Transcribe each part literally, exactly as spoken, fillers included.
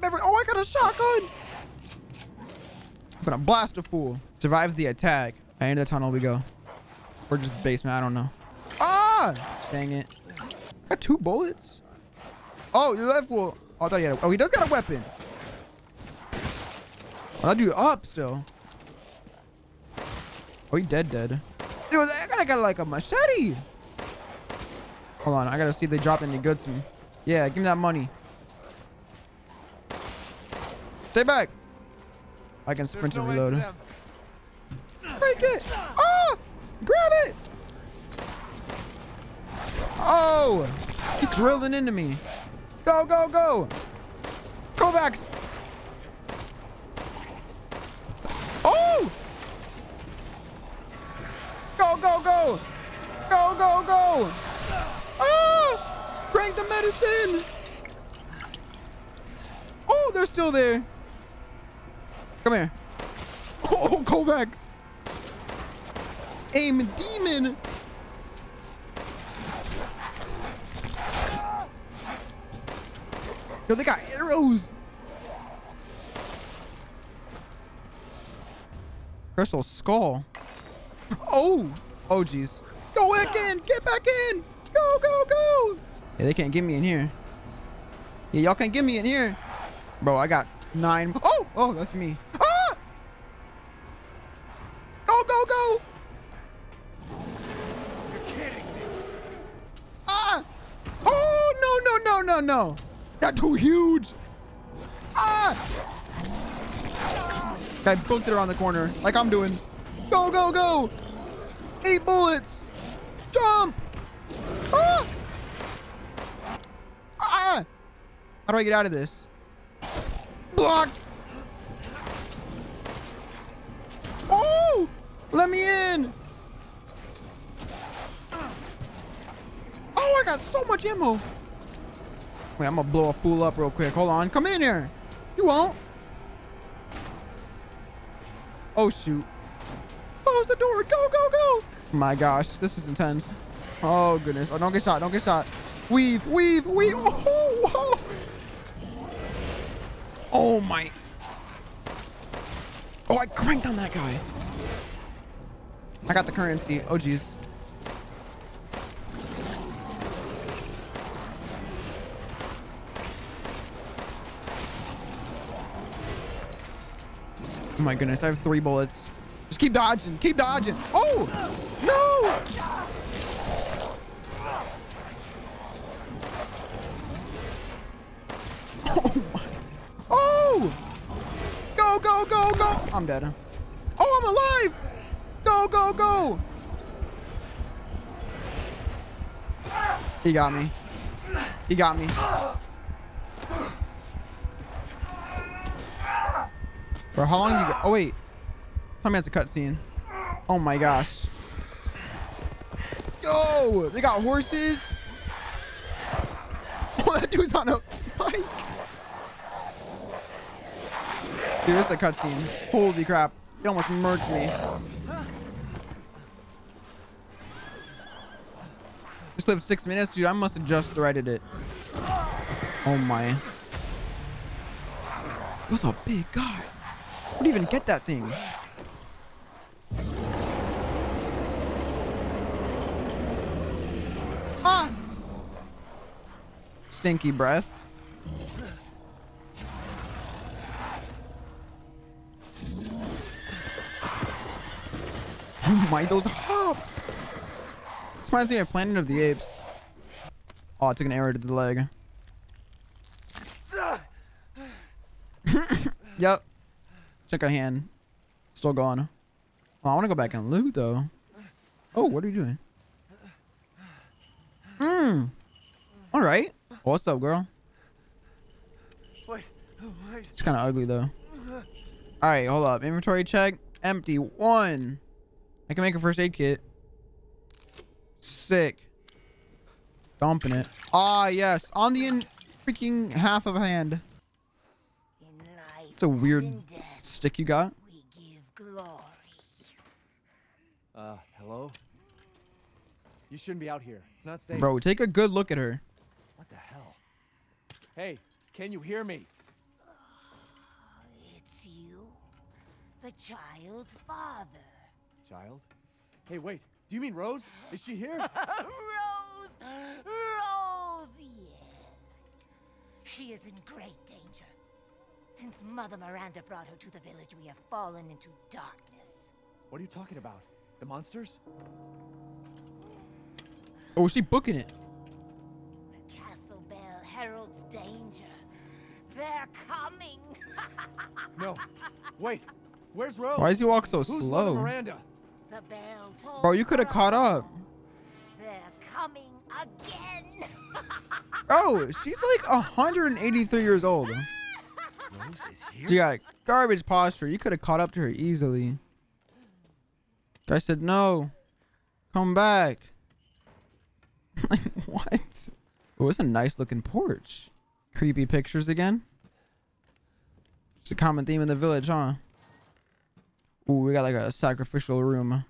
grab every... Oh, I got a shotgun. I'm gonna blast a fool. Survive the attack. I end of the tunnel we go. Or just basement. I don't know. Ah! Dang it. I got two bullets. Oh, that fool. Oh, I thought he had a... Oh, he does got a weapon. Oh, that dude up still. Oh, he dead dead. Dude, I gotta got like a machete. Hold on, I gotta see if they drop any goods to me. Yeah, give me that money. Stay back. I can sprint and reload. Break it. Oh, grab it. Oh, he's drilling into me. Go, go, go. Kovacs. Oh. Go, go, go. Go, go, go. Oh, crank the medicine. Oh, they're still there. Come here. Oh, Kovacs. Aim demon. Yo, they got arrows. Crystal skull. Oh. Oh, geez. Go back in. Get back in. Go, go, go. Yeah, they can't get me in here. Yeah, y'all can't get me in here. Bro, I got nine. Oh, oh, that's me. Ah! Go, go, go. You're kidding me. Ah! Oh, no, no, no, no, no. That's too huge. Ah! I booked it around the corner like I'm doing. Go, go, go. Eight bullets. Jump. Ah! Ah! How do I get out of this? Blocked. Oh, let me in. Oh, I got so much ammo. Wait, I'm gonna blow a fool up real quick. Hold on. Come in here. You won't. Oh, shoot. Close the door. Go, go, go. My gosh, this is intense. Oh, goodness. Oh, don't get shot. Don't get shot. Weave, weave, weave. Oh, whoa. Oh my. Oh, I cranked on that guy. I got the currency. Oh, geez. Oh my goodness. I have three bullets. Just keep dodging. Keep dodging. Oh, no. Oh my. Oh, go, go, go, go. I'm dead. Oh, I'm alive. Go, go, go. He got me. He got me. Bro, how long do you go? Oh, wait. Tell me that's a cutscene. Oh, my gosh. Yo, they got horses. Oh, that dude's on a spike. Dude, this is a cutscene. Holy crap. They almost murked me. Just lived six minutes, dude. I must have just threaded it. Oh my. It was a big guy. I wouldn't even get that thing. Ah! Stinky breath. Oh my, those hops. This reminds me of Planet of the Apes. Oh, I took an arrow to the leg. Yep. Check a hand. Still gone. Oh, I want to go back and loot, though. Oh, what are you doing? Mmm. All right. What's up, girl? It's kind of ugly, though. All right, hold up. Inventory check. Empty. One. I can make a first aid kit. Sick. Dumping it. Ah, yes. On the in freaking half of a hand. It's a weird stick you got. We give glory. Uh, hello? You shouldn't be out here. It's not safe. Bro, take a good look at her. What the hell? Hey, can you hear me? The child's father. Child? Hey, wait. Do you mean Rose? Is she here? Rose! Rose, yes. She is in great danger. Since Mother Miranda brought her to the village, we have fallen into darkness. What are you talking about? The monsters? Oh, is she booking it? The castle bell heralds danger. They're coming. No. Wait. Where's Rose? Why does he walk so Who's slow? Mother Miranda? The bell told Bro, you could have caught up. They're coming again. Oh, she's like one hundred eighty-three years old. Rose is here? She got garbage posture. You could have caught up to her easily. I said no. Come back. Like what? It was a nice looking porch. Creepy pictures again. It's a common theme in the village, huh? Ooh, we got like a sacrificial room.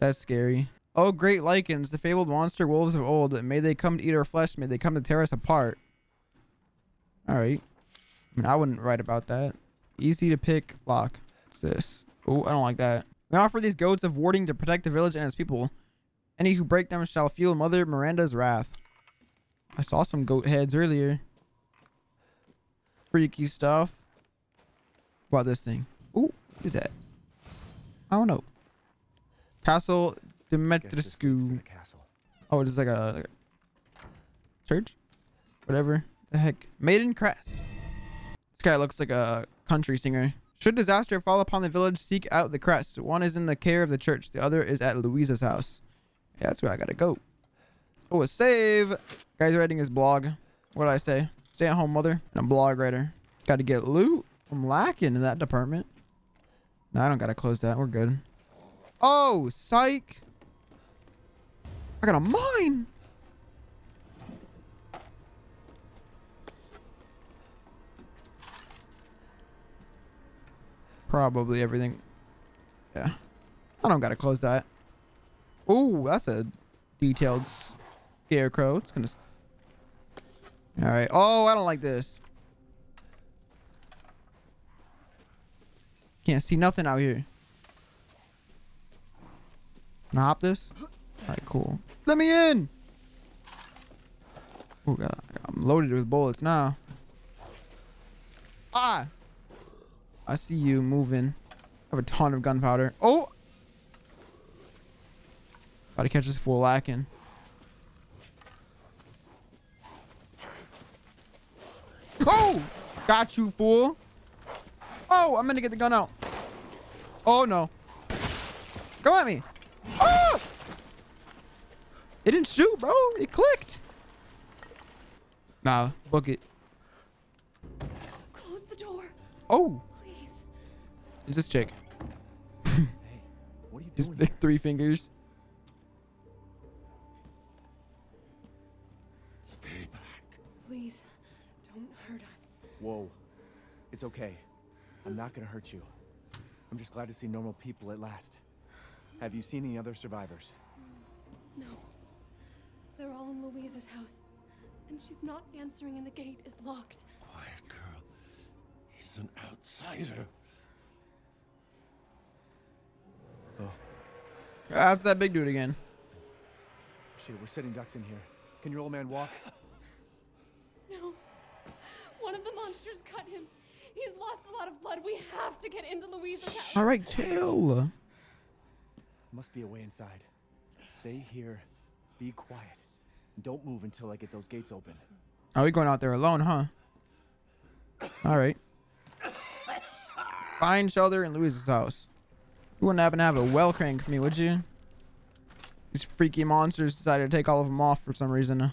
That's scary. Oh, great lichens, the fabled monster wolves of old. May they come to eat our flesh. May they come to tear us apart. All right. I mean, I wouldn't write about that. Easy to pick lock. What's this? Oh, I don't like that. We offer these goats of warding to protect the village and its people. Any who break them shall feel Mother Miranda's wrath. I saw some goat heads earlier. Freaky stuff. What about this thing? Ooh, what is that? I don't know. Castle Dimitrescu. Oh, it's like a, like a church? Whatever the heck. Maiden crest. This guy looks like a country singer. Should disaster fall upon the village, seek out the crest. One is in the care of the church. The other is at Louisa's house. Yeah, that's where I gotta go. Oh, a save. Guy's writing his blog. What did I say? Stay at home mother and a blog writer. Gotta get loot. I'm lacking in that department. No, I don't gotta close that. We're good. Oh, psych. I got a mine. Probably everything. Yeah. I don't gotta close that. Oh, that's a detailed scarecrow. It's gonna... All right. Oh, I don't like this. Can't see nothing out here. Can I hop this? All right, cool. Let me in. Oh, God. I'm loaded with bullets now. Ah. I see you moving. I have a ton of gunpowder. Oh! Gotta catch this fool lacking. Oh! Got you, fool. Oh, I'm gonna get the gun out. Oh, no. Come at me. Oh! It didn't shoot, bro. It clicked. Nah, book it. Close the door. Oh. Is this chick? Hey, what are you just doing like three fingers. Stay back. Please, don't hurt us. Whoa, it's okay. I'm not gonna hurt you. I'm just glad to see normal people at last. Have you seen any other survivors? No. They're all in Louisa's house, and she's not answering, and the gate is locked. Quiet, girl. He's an outsider. Oh. That's that big dude again. Shit, we're sitting ducks in here. Can your old man walk? No. One of the monsters cut him. He's lost a lot of blood. We have to get into Louisa's house. All right, chill. Must be a way inside. Stay here. Be quiet. Don't move until I get those gates open. Are we going out there alone, huh? All right. Find shelter in Louisa's house. You wouldn't happen to have a well crank for me, would you? These freaky monsters decided to take all of them off for some reason.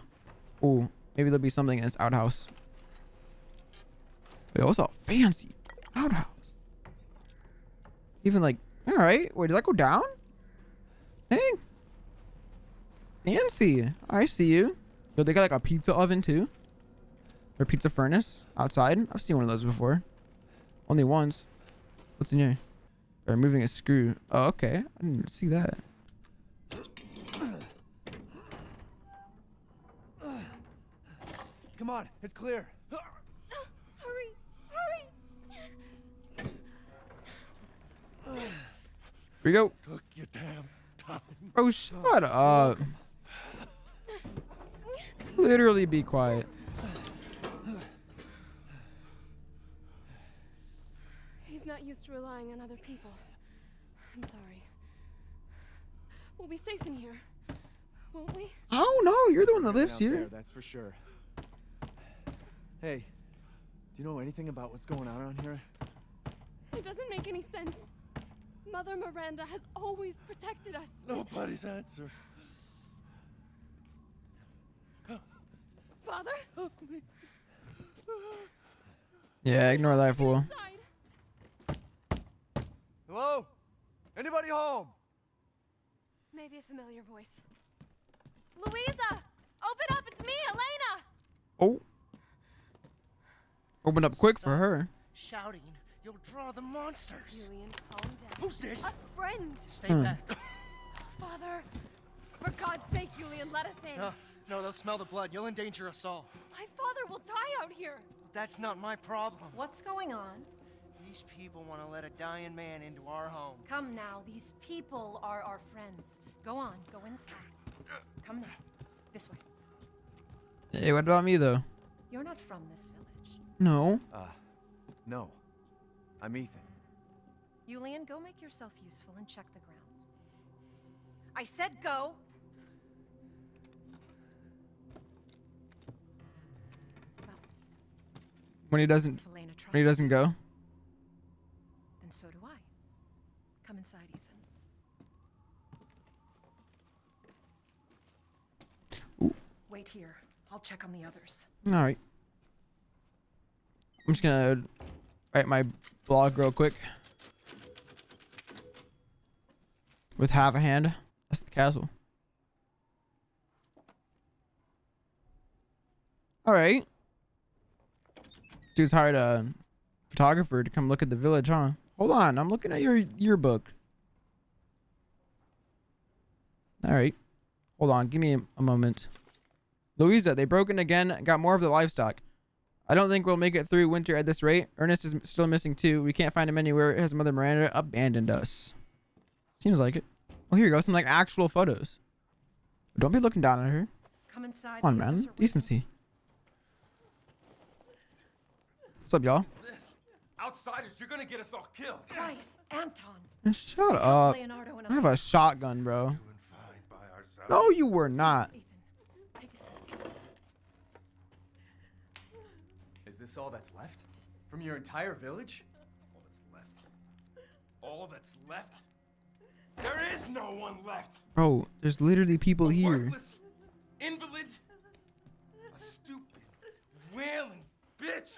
Ooh, maybe there'll be something in this outhouse. Wait, what's a fancy outhouse? Even like, all right. Wait, does that go down? Dang. Fancy. I see you. Yo, they got like a pizza oven too. Or pizza furnace outside. I've seen one of those before. Only once. What's in here? They're moving a screw. Oh, okay. I didn't see that. Come on, it's clear. Uh, hurry, hurry. we go. Took your damn time. Oh, shut up. Literally be quiet. He's not used to relying on other people. I'm sorry. We'll be safe in here, won't we? Oh, no, you're the one that lives here. There, that's for sure. Hey, do you know anything about what's going on around here? It doesn't make any sense. Mother Miranda has always protected us. Nobody's answer. Father? Yeah, ignore that fool. Hello? Anybody home? Maybe a familiar voice. Louisa! Open up, it's me, Elena! Oh. Open up quick. Stop for her. Shouting. You'll draw the monsters. Julian, calm down. Who's this? A friend. Stay hmm. back. Father, for God's sake, Julian, let us in. No, no, they'll smell the blood. You'll endanger us all. My father will die out here. That's not my problem. What's going on? These people want to let a dying man into our home. Come now. These people are our friends. Go on. Go inside. Come now. This way. Hey, what about me, though? You're not from this village. No. Uh, no. I'm Ethan. Julian, go make yourself useful and check the grounds. I said go! When he doesn't, Elena, when he doesn't go? Then so do I. Come inside, Ethan. Ooh. Wait here. I'll check on the others. Alright. I'm just gonna... write my blog real quick. With half a hand. That's the castle. Alright. Dude's hired a photographer to come look at the village, huh? Hold on, I'm looking at your yearbook. Alright. Hold on, give me a, a moment. Louisa, they broke in again, got more of the livestock. I don't think we'll make it through winter at this rate. Ernest is still missing too. We can't find him anywhere. His mother Miranda abandoned us. Seems like it. Oh, here you go. Some like actual photos. Don't be looking down at her. Come inside. Come on, man. Decency. What's up, y'all? Outsiders, you're gonna get us all killed. Quiet, Anton. Shut up. I have a shotgun, bro. No, you were not. Is this all that's left? From your entire village? All that's left. All that's left? There is no one left! Bro, there's literally people a here. Worthless invalid, a stupid, wailing bitch!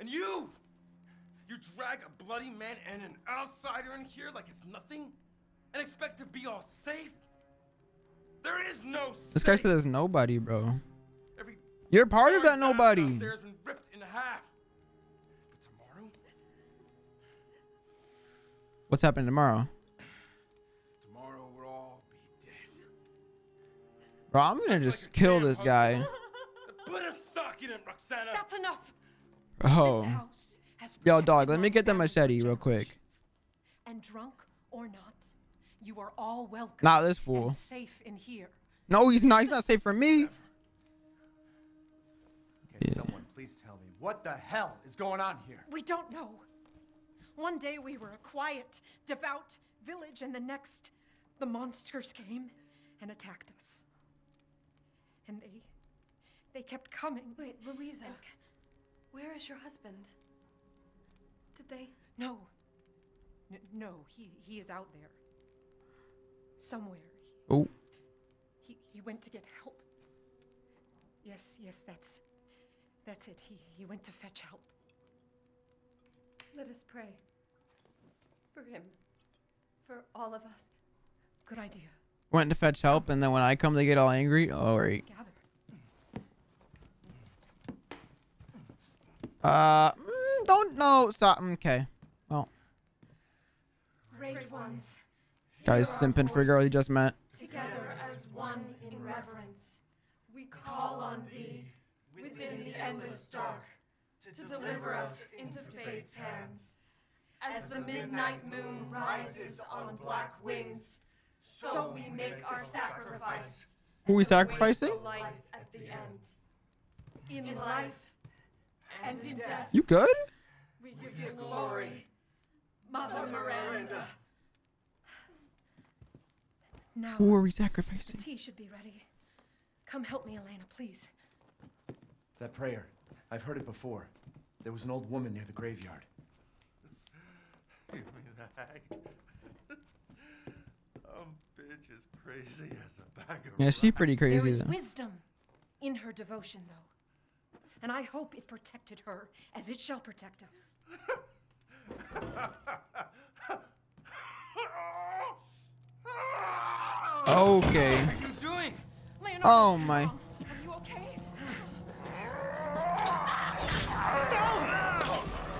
And you! You drag a bloody man and an outsider in here like it's nothing? And expect to be all safe? There is no safe. This guy said there's nobody, bro. Every You're part of that nobody! Ripped in half. But tomorrow? What's happening tomorrow? Tomorrow we'll all be dead. Bro, I'm gonna just, just like kill this guy. Put a sock in him, Roxana. That's enough. Oh. Yo, dog, let me get the machete real quick. And drunk or not, you are all welcome. Not this fool. Safe in here. No, he's not. He's not safe for me. Okay, yeah. Someone please tell me, what the hell is going on here? We don't know. One day we were a quiet, devout village, and the next, the monsters came and attacked us. And they, they kept coming. Wait, Louisa, and... where is your husband? Did they? No. N no, he, he is out there. Somewhere. Oh. He, he went to get help. Yes, yes, that's... That's it. He, he went to fetch help. Let us pray. For him. For all of us. Good idea. Went to fetch help, and then when I come, they get all angry? All right. Gather. Uh, mm, don't know. Stop. Okay. Well. Great ones. Guy's simping for a girl he just met. Together as one in reverence, we call on thee. Within the endless dark, to deliver us into fate's hands, As the midnight moon rises on black wings, so we make our sacrifice. Who are we sacrificing? Light at the end. In life and in death. You good? We give you glory, Mother Miranda. Now, who are we sacrificing? The tea should be ready. Come help me, Elena, please. That prayer, I've heard it before. There was an old woman near the graveyard. Give me the hag. Um, bitch is crazy as a bag of. Yeah, she's pretty crazy. There is wisdom in her devotion, though, and I hope it protected her as it shall protect us. Okay. What are you doing? Leonardo, oh my. Are you okay? No!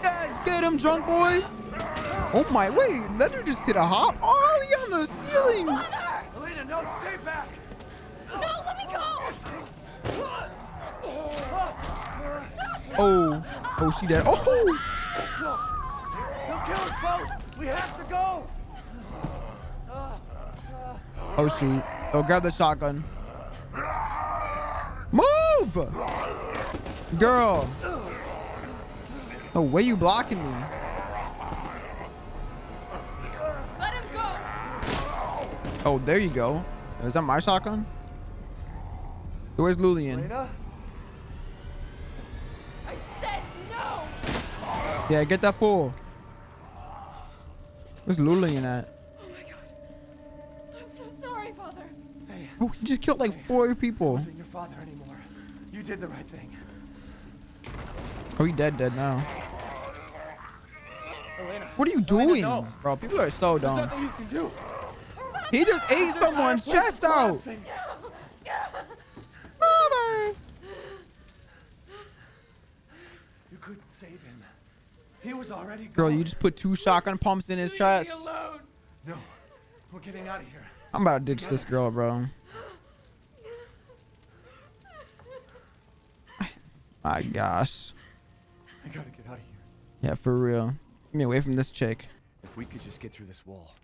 Guys, get him, drunk boy. Oh my, wait, that dude just hit a hop. Oh, he's on the ceiling. Father! Elena, no, stay back. No, let me go. Oh, oh, she dead. Oh. He'll kill us both. We have to go. Oh shoot. Oh, grab the shotgun. Move! Girl. No way you blocking me. Let him go. Oh, there you go. Is that my shotgun? Where's Julian? I said no. Yeah, get that fool. Where's Julian at? Oh, he just killed like four people. It wasn't your father anymore. You did the right thing. Oh, he dead, dead now. Elena, what are you doing, Elena, no. Bro? People are so dumb. There's nothing you can do. He just ate There's someone's chest out. No. Mother, you couldn't save him. He was already gone. Girl, you just put two shotgun pumps in his Leave chest. Me alone. No, we're getting out of here. I'm about to ditch Together. this girl, bro. My gosh. I gotta get out of here. Yeah, for real. Get me away from this chick. If we could just get through this wall.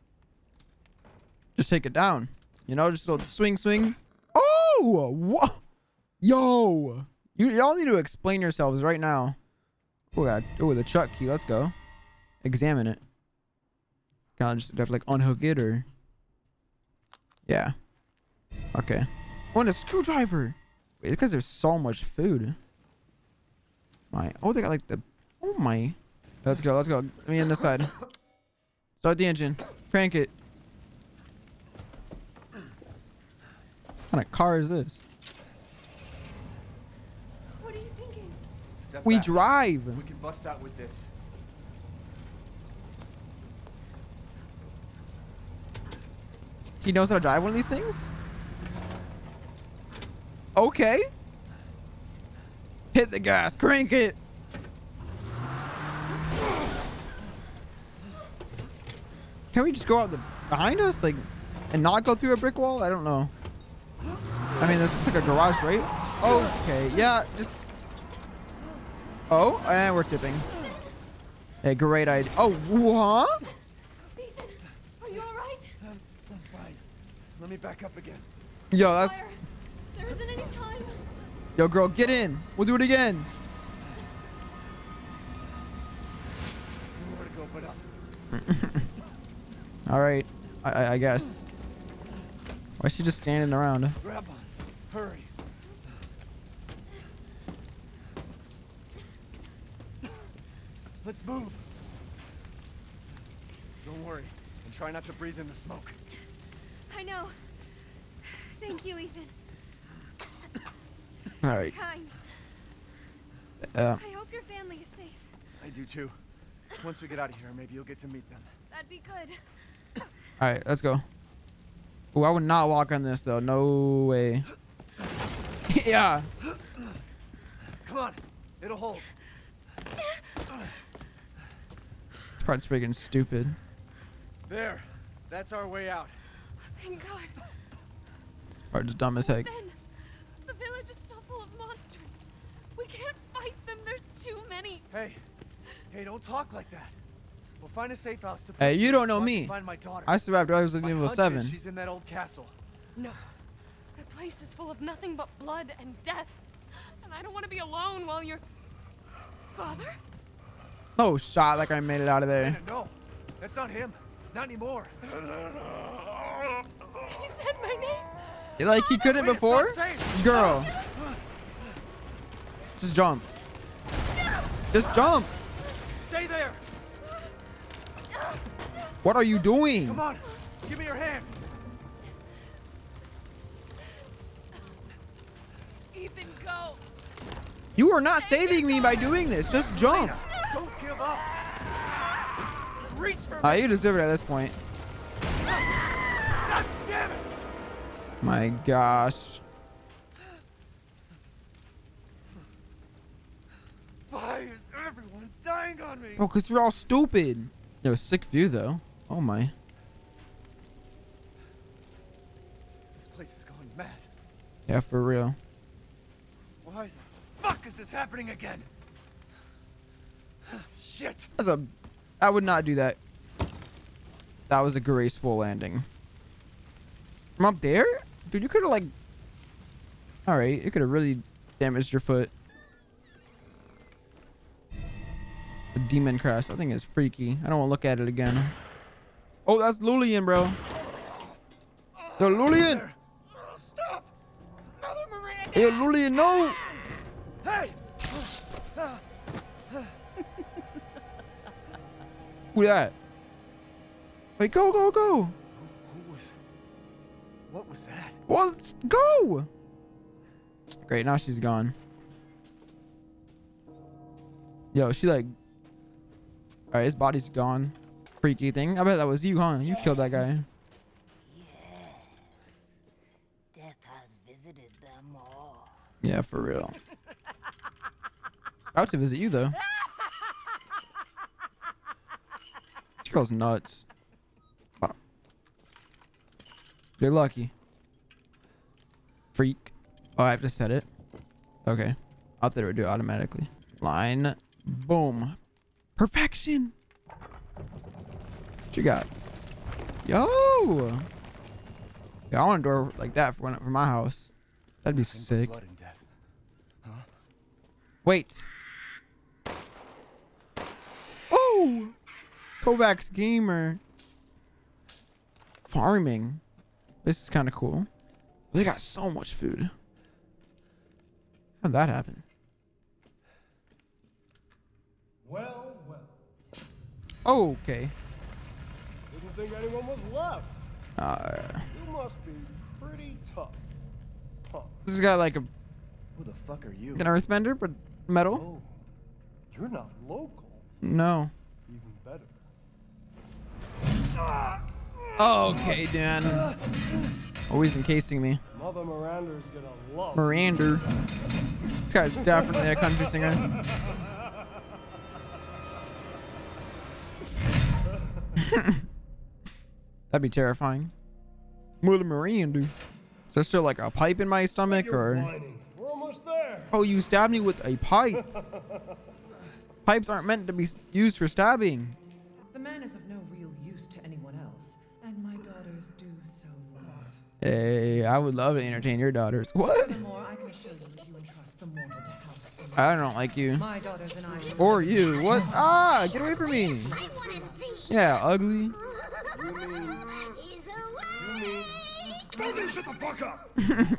Just take it down. You know, just a little swing, swing. Oh! Whoa! Yo! You y'all need to explain yourselves right now. Oh god. Oh, the truck key. Let's go. Examine it. Can I just have to like unhook it or? Yeah. Okay. I want a screwdriver. Wait, it's because there's so much food. My, oh, they got like the, oh my. Let's go, let's go. Let me in this side. Start the engine. Crank it. What kind of car is this? What are you thinking? Step we back. Drive. We can bust out with this. He knows how to drive one of these things? Okay. Hit the gas, crank it. Can we just go out the behind us, like, and not go through a brick wall? I don't know. I mean, this looks like a garage, right? Okay, yeah, just. Oh, and we're tipping. Hey, great idea. Oh, what? Let me back up again. Yo, that's. Fire. There isn't any time. Yo, girl, get in. We'll do it again. Nowhere to go but up. All right, I, I, I guess. Why is she just standing around? Grab on. Hurry. Let's move. Don't worry, and try not to breathe in the smoke. I know. Thank you, Ethan. All right. Kind. Uh, I hope your family is safe. I do too. Once we get out of here, maybe you'll get to meet them. That'd be good. All right, let's go. Oh, I would not walk on this though. No way. Yeah. Come on. It'll hold. This part's freaking stupid. There. That's our way out. Thank God. This part's dumb as heck. Ben, the village is still full of monsters. We can't fight them. There's too many. Hey, hey, don't talk like that. We'll find a safe house to hey, you don't know me. I survived I was at level seven. She's in that old castle. No. That place is full of nothing but blood and death. And I don't want to be alone while you're... Father? Oh, shot like I made it out of there. Elena, no, that's not him. Not anymore. He said my name. Like he couldn't Wait, before? Girl. Just jump. Just jump. Stay there. What are you doing? Come on. Give me your hand. Ethan, go. You are not saving me by doing this. Just jump. Don't give up. Reach for me. You deserve it at this point. God damn it. My gosh. Why is everyone dying on me? Bro, because you're all stupid. Yo, sick view though. Oh my. This place is going mad. Yeah, for real. Why the fuck is this happening again? Shit. That's a. I would not do that. That was a graceful landing. From up there, dude, you could have like. All right, you could have really damaged your foot. The demon crash. That thing is freaky. I don't want to look at it again. Oh, that's Julian, bro. The Julian. Stop. Mother Miranda. Hey, Julian, no. Hey. Who that? Wait, go, go, go. Who was? What was that? Well, let's go. Great, now she's gone. Yo, she like. All right, his body's gone. Freaky thing. I bet that was you, huh? You killed that guy. Yes. Death has visited them all. Yeah, for real. Out to visit you though. This girl's nuts. Wow. You're lucky. Freak. Oh, I have to set it. Okay. I thought it would do it automatically. Line. Boom. Perfection. What you got? Yo. Yeah, I want a door like that for, when, for my house. That'd be sick. Huh? Wait. Oh. Kovacs gamer. Farming. This is kind of cool. They got so much food. How'd that happen? Well. Oh, okay. Didn't think anyone was left. Uh, you must be pretty tough. Huh. This has got like a. Who the fuck are you? An earthbender, but metal. Oh, you're not local. No. Even better. Oh, okay, Dan. Always encasing me. Mother Miranda's gonna love. Miranda. This guy's definitely a country singer. That'd be terrifying. Mother Miranda. Is there still like a pipe in my stomach or? We're almost there. Oh, you stabbed me with a pipe. Pipes aren't meant to be used for stabbing. The man is of no real use to anyone else, and my daughters do so love. Hey, I would love to entertain your daughters. What? The more I can show you, you entrust the mortal to house. I don't like you. My daughters and I. Or you. What? Ah, get away from me. Yeah, ugly. Shut the fuck up.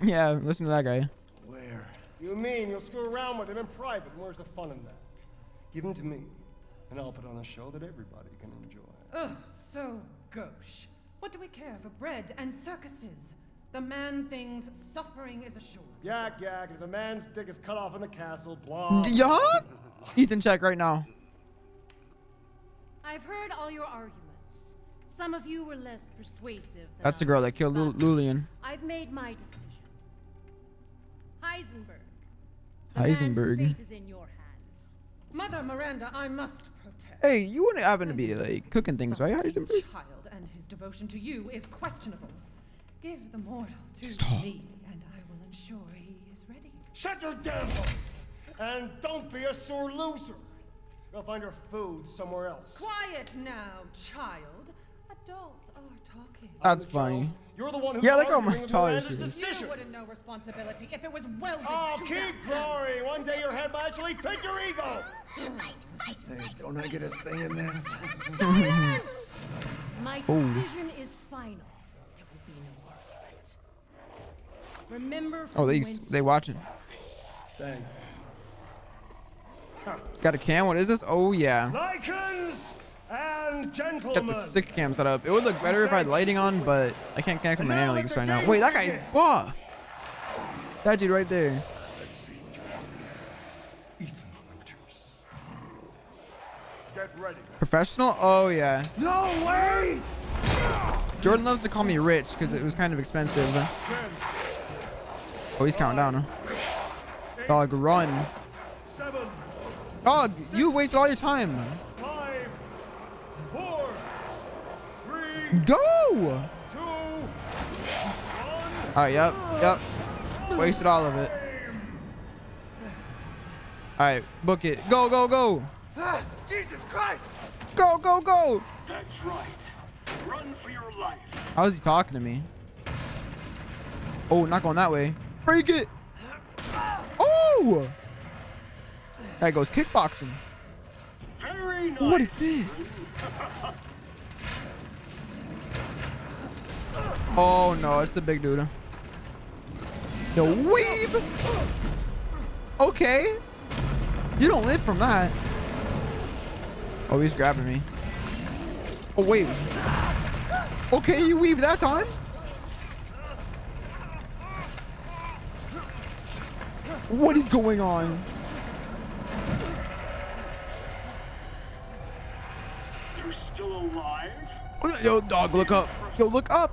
Yeah, listen to that guy. Where? You mean you'll screw around with him in private? Where's the fun in that? Give him to me, and I'll put on a show that everybody can enjoy. Ugh, so gauche. What do we care for bread and circuses? The man thing's suffering is assured. Yak yak, as a man's dick is cut off in the castle. Blah. Yeah? Ethan, check right now. I've heard all your arguments. Some of you were less persuasive. Than That's the girl that killed Julian. I've made my decision. Heisenberg. The Heisenberg. Man's fate is in your hands. Mother Miranda, I must protest. Hey, you wouldn't happen to be like cooking things, right, Heisenberg? Child and his devotion to you is questionable. Give the mortal to Stop. me, and I will ensure he is ready. Shut your damn mouth, and don't be a sore loser. Go find her food somewhere else. Quiet now, child. Adults are talking. That's funny. You're the one who yeah, like how much taller she is. You wouldn't know responsibility if it was welded oh, to keep glory. One day your head might actually fit your ego. Fight, fight, hey, fight, don't fight, I get a say in this? Silence! My decision is final. There will be no argument. Remember. Oh, they they watching. Dang. Huh. Got a cam? What is this? Oh yeah. Lycans and gentlemen. Got the sick cam set up. It would look better if I had lighting on, but I can't connect to my analytics right now. Wait, that guy's buff. That dude right there. Let's see. Ethan Winters. Get ready. Professional? Oh yeah. No way. Jordan loves to call me rich because it was kind of expensive. Oh, he's counting down. Huh? Dog, run. Oh, you wasted all your time. Five, four, three, go! Two, one, all right, yep, yep. Wasted all of it. All right, book it. Go, go, go! Ah, Jesus Christ! Go, go, go! That's right. Run for your life. How is he talking to me? Oh, not going that way. Break it! Oh! That goes kickboxing. Very nice. What is this? Oh no, it's the big dude. The weeb. Okay. You don't live from that. Oh, he's grabbing me. Oh wait. Okay, you weave that time. What is going on? Alive? Yo, dog, look up. Yo, look up.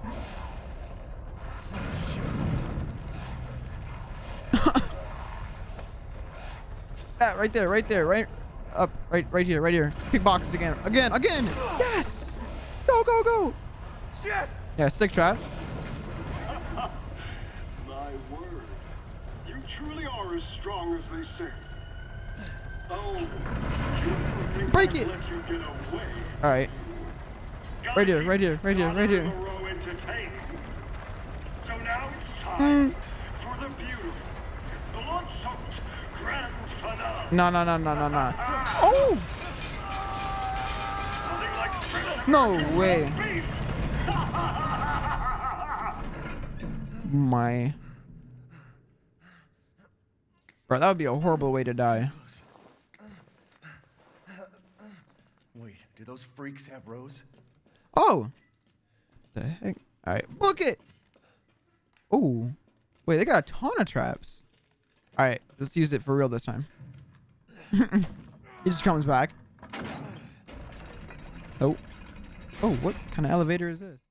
That right there, right there, right up, right, right here, right here. Kickbox again, again, again. Yes. Go, go, go. Shit. Yeah, sick trap. My word, you truly are as strong as they say. Oh, break it. All right. Right here, right here, right here, right here. So now it's time for the beautiful, the long-sought grand finale. No, no, no, no, no, no. Oh! No way. My. Bro, that would be a horrible way to die. Wait, do those freaks have Rose? Oh, the heck! All right, book it. Oh, wait, they got a ton of traps. All right, let's use it for real this time. He just comes back. Oh, oh, what kind of elevator is this?